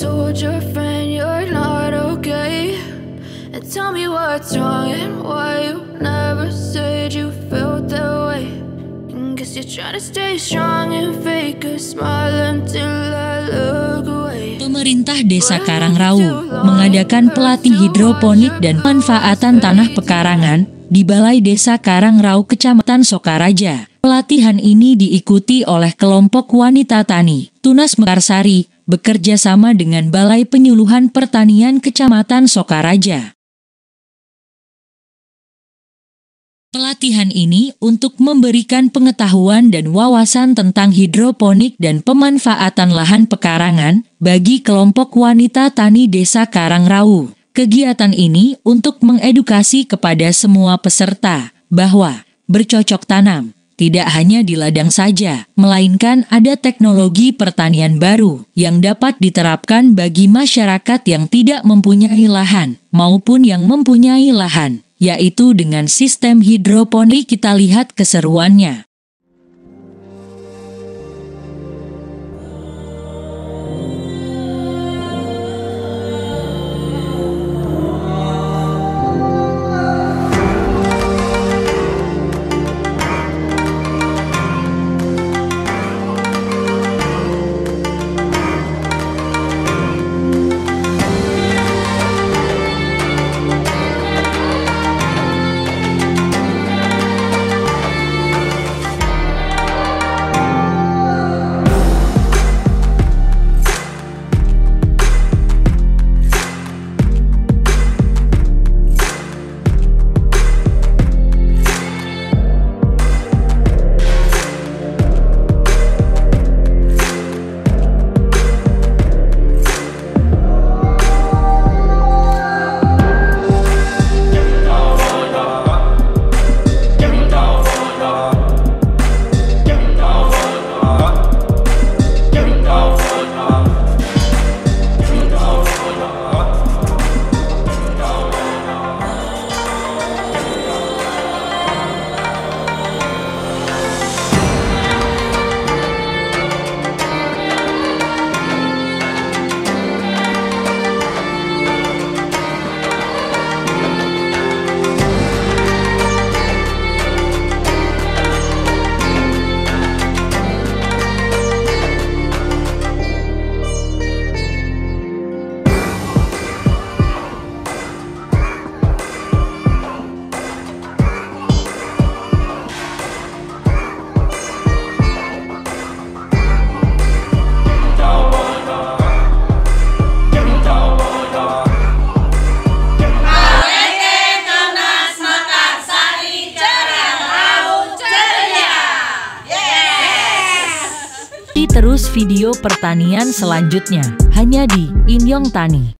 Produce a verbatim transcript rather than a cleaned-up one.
told your friend you're not okay, and tell me what's wrong and why you never said you felt that way. And guess you're trying to stay strong and fake a smile until I look away. Pemerintah Desa Karangrau mengadakan pelatihan hidroponik dan pemanfaatan tanah pekarangan di Balai Desa Karangrau, Kecamatan Sokaraja. Pelatihan ini diikuti oleh kelompok wanita tani. Tunas Mekarsari bekerja sama dengan Balai Penyuluhan Pertanian Kecamatan Sokaraja. Pelatihan ini untuk memberikan pengetahuan dan wawasan tentang hidroponik dan pemanfaatan lahan pekarangan bagi kelompok wanita tani Desa Karangrau. Kegiatan ini untuk mengedukasi kepada semua peserta bahwa bercocok tanam tidak hanya di ladang saja, melainkan ada teknologi pertanian baru yang dapat diterapkan bagi masyarakat yang tidak mempunyai lahan maupun yang mempunyai lahan, yaitu dengan sistem hidroponik. Kita lihat keseruannya. Terus video pertanian selanjutnya hanya di Inyong Tani.